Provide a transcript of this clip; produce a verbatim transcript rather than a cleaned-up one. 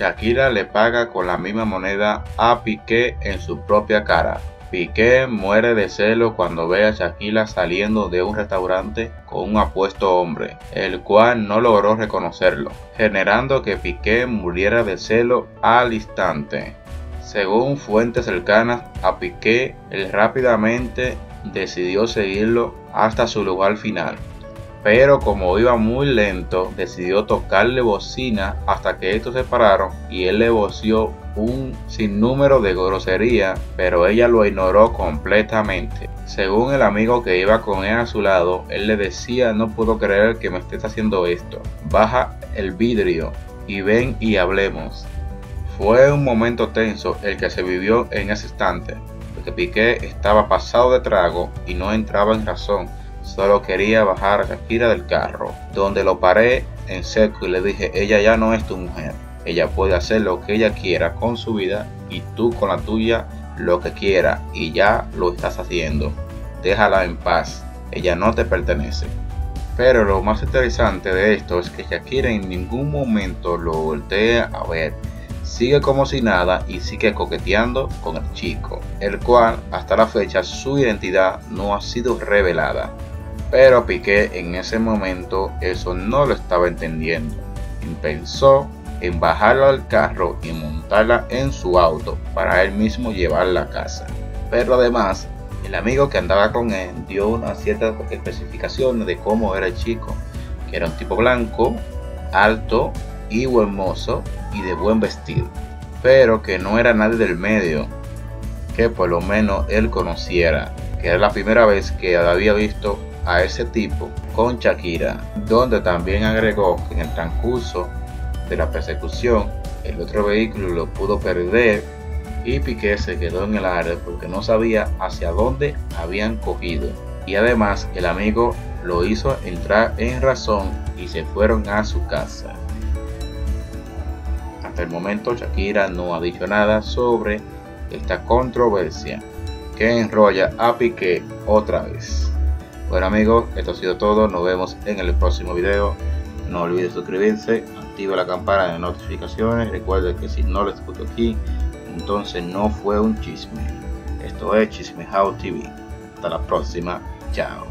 Shakira le paga con la misma moneda a Piqué en su propia cara. Piqué muere de celo cuando ve a Shakira saliendo de un restaurante con un apuesto hombre, el cual no logró reconocerlo, generando que Piqué muriera de celo al instante. Según fuentes cercanas a Piqué, él rápidamente decidió seguirlo hasta su lugar final, pero como iba muy lento, decidió tocarle bocina hasta que estos se pararon y él le voció un sinnúmero de grosería, pero ella lo ignoró completamente. Según el amigo que iba con él a su lado, él le decía: "No puedo creer que me estés haciendo esto, baja el vidrio y ven y hablemos". Fue un momento tenso el que se vivió en ese instante, porque Piqué estaba pasado de trago y no entraba en razón. Solo quería bajar a Shakira del carro, donde lo paré en seco y le dije: "Ella ya no es tu mujer, ella puede hacer lo que ella quiera con su vida y tú con la tuya lo que quiera, y ya lo estás haciendo. Déjala en paz, ella no te pertenece". Pero lo más interesante de esto es que Shakira en ningún momento lo voltea a ver, sigue como si nada y sigue coqueteando con el chico, el cual hasta la fecha su identidad no ha sido revelada. Pero a Piqué en ese momento eso no lo estaba entendiendo y pensó en bajarla al carro y montarla en su auto para él mismo llevarla a casa. Pero además, el amigo que andaba con él dio unas ciertas especificaciones de cómo era el chico, que era un tipo blanco, alto y buen mozo y de buen vestir, pero que no era nadie del medio que por lo menos él conociera, que era la primera vez que había visto a ese tipo con Shakira, donde también agregó que en el transcurso de la persecución el otro vehículo lo pudo perder y Piqué se quedó en el área porque no sabía hacia dónde habían cogido, y además el amigo lo hizo entrar en razón y se fueron a su casa. Hasta el momento Shakira no ha dicho nada sobre esta controversia que enrolla a Piqué otra vez. Bueno amigos, esto ha sido todo, nos vemos en el próximo video. No olvides suscribirse, activa la campana de notificaciones. Recuerda que si no lo escucho aquí, entonces no fue un chisme. Esto es Chisme House T V. Hasta la próxima, chao.